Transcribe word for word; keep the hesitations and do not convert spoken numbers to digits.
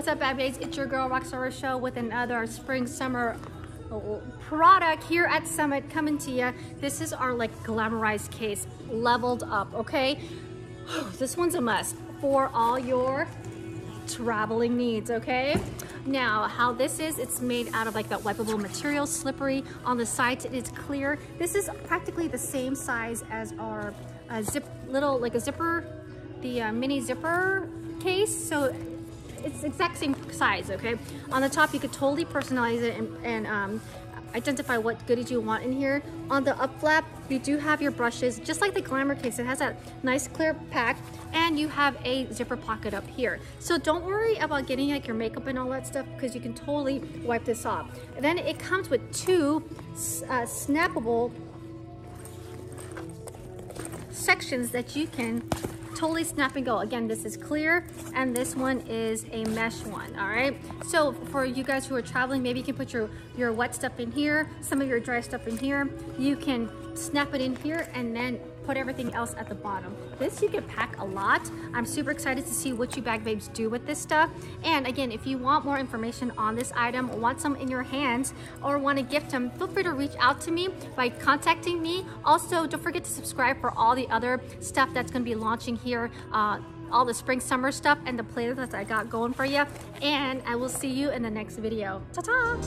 What's up, bad babes? It's your girl Rockstar Rochelle with another spring summer product here at Summit coming to you. This is our like glamorized case, leveled up, okay? This one's a must for all your traveling needs, okay? Now, how this is, it's made out of like that wipeable material, slippery. On the sides, it is clear. This is practically the same size as our uh, zip, little like a zipper, the uh, mini zipper case. So it's exact same size, okay? On the top, you could totally personalize it and, and um, identify what goodies you want in here. On the up flap, you do have your brushes, just like the Glamour case. It has that nice clear pack, and you have a zipper pocket up here. So don't worry about getting like your makeup and all that stuff, because you can totally wipe this off. And then it comes with two uh, snappable sections that you can totally snap and go. Again, this is clear, and this one is a mesh one, all right? So for you guys who are traveling, maybe you can put your, your wet stuff in here, some of your dry stuff in here. You can snap it in here and then put everything else at the bottom. This you can pack a lot. I'm super excited to see what you bag babes do with this stuff. And again, if you want more information on this item, want some in your hands, or want to gift them, feel free to reach out to me by contacting me. Also, don't forget to subscribe for all the other stuff that's going to be launching here, uh, all the spring summer stuff and the playlist that I got going for you. And I will see you in the next video. Ta-ta!